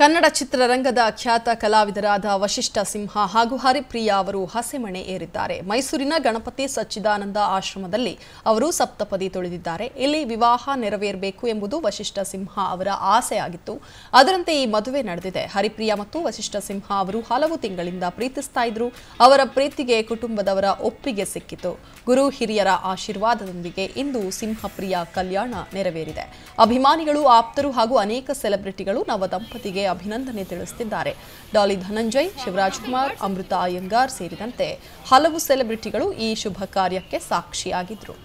ಕನ್ನಡ ಚಿತ್ರರಂಗದ ಖ್ಯಾತ ಕಲಾವಿದರಾದ ವಶಿಷ್ಠ ಸಿಂಹ ಹಾಗೂ ಹರಿಪ್ರಿಯ ಅವರು ಹಸೆಮಣೆ ಏರಿದ್ದಾರೆ. ಮೈಸೂರಿನ ಗಣಪತಿ ಸಚ್ಚಿದಾನಂದ ಆಶ್ರಮದಲ್ಲಿ ಅವರು ಸಪ್ತಪದಿ ತೊಳೆದಿದ್ದಾರೆ. ಇಲ್ಲಿ ವಿವಾಹ ನೆರವೇರಬೇಕು ಎಂಬುದು ವಶಿಷ್ಠ ಸಿಂಹ ಅವರ ಆಸೆಯಾಗಿತ್ತು. ಅದರಂತೆ ಈ ಮದುವೆ ನಡೆದಿದೆ. ಹರಿಪ್ರಿಯ ಮತ್ತು ವಶಿಷ್ಠ ಸಿಂಹ ಅವರು ಹಲವು ತಿಂಗಳಿಂದ ಪ್ರೀತಿಸ್ತಾ ಇದ್ರು. ಅವರ ಪ್ರೀತಿಗೆ ಕುಟುಂಬದವರ ಒಪ್ಪಿಗೆ ಸಿಕ್ಕಿತು. ಗುರು ಹಿರಿಯರ ಆಶೀರ್ವಾದದೊಂದಿಗೆ ಇಂದು ಸಿಂಹಪ್ರಿಯ ಕಲ್ಯಾಣ ನೆರವೇರಿದೆ. ಅಭಿಮಾನಿಗಳು, ಆಪ್ತರು ಹಾಗೂ ಅನೇಕ ಸೆಲೆಬ್ರಿಟಿಗಳು ನವ ದಂಪತಿಗೆ ಅಭಿನಂದನೆ ತಿಳಿಸುತ್ತಿದ್ದಾರೆ. ಡಾಲಿ ಧನಂಜಯ್, ಶಿವರಾಜ್ಕುಮಾರ್, ಅಮೃತಾ ಅಯ್ಯಂಗಾರ್ ಸೇರಿದಂತೆ ಹಲವು ಸೆಲೆಬ್ರಿಟಿಗಳು ಈ ಶುಭ ಕಾರ್ಯಕ್ಕೆ ಸಾಕ್ಷಿಯಾಗಿದ್ದರು.